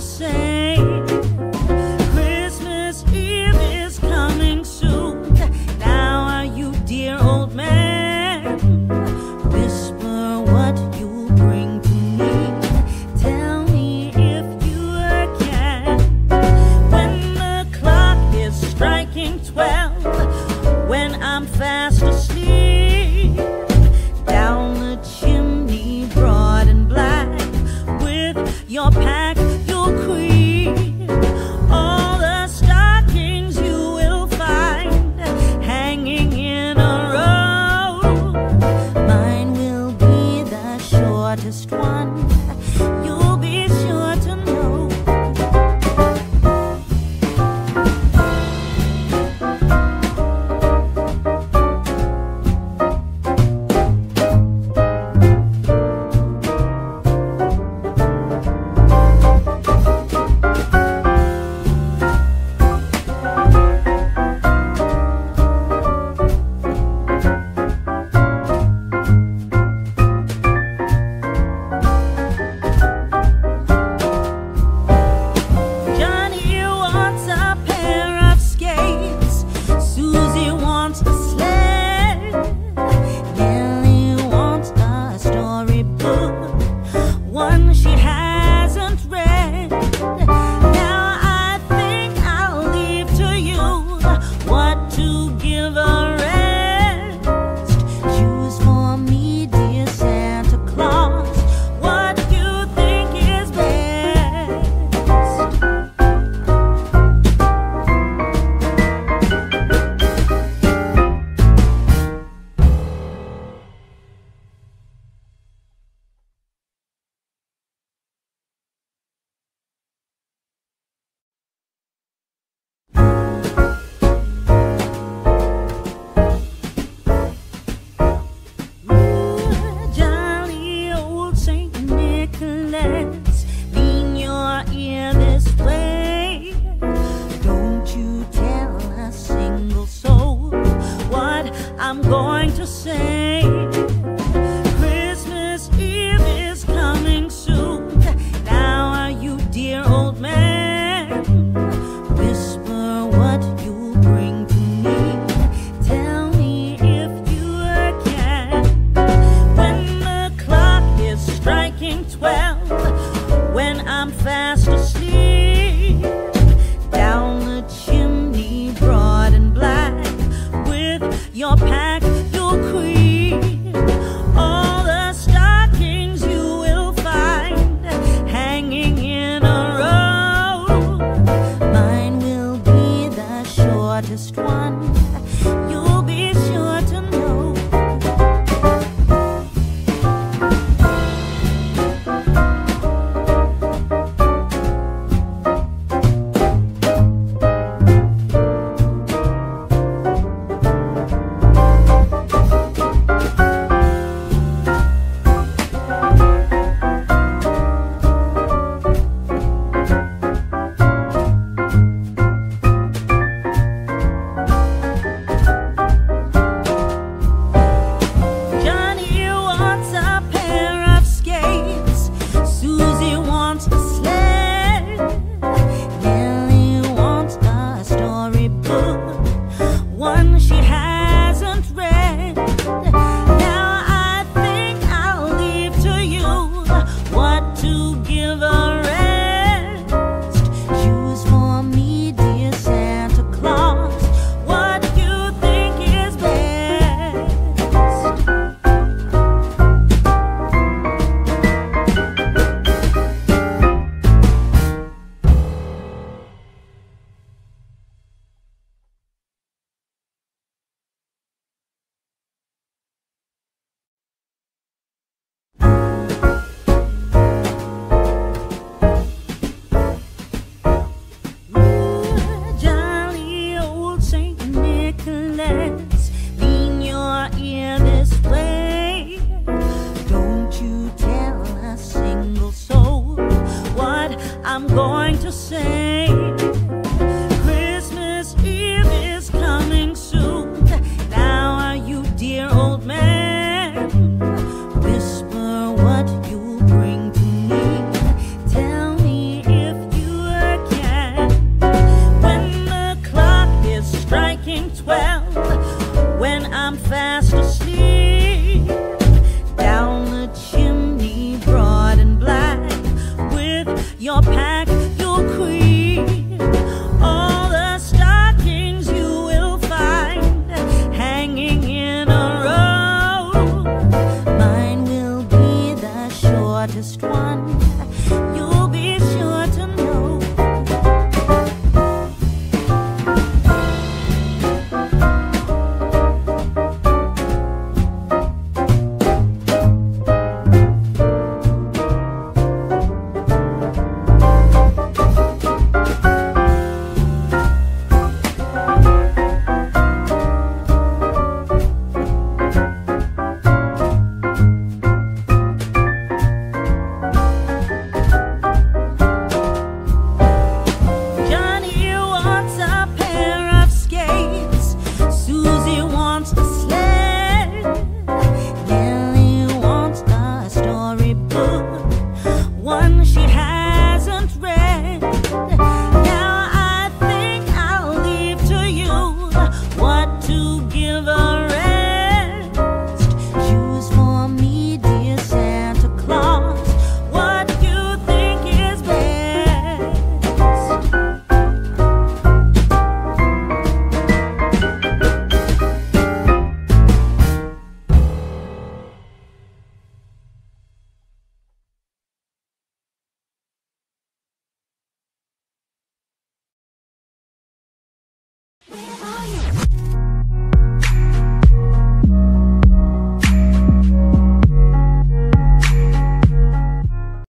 the same.